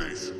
Foundation.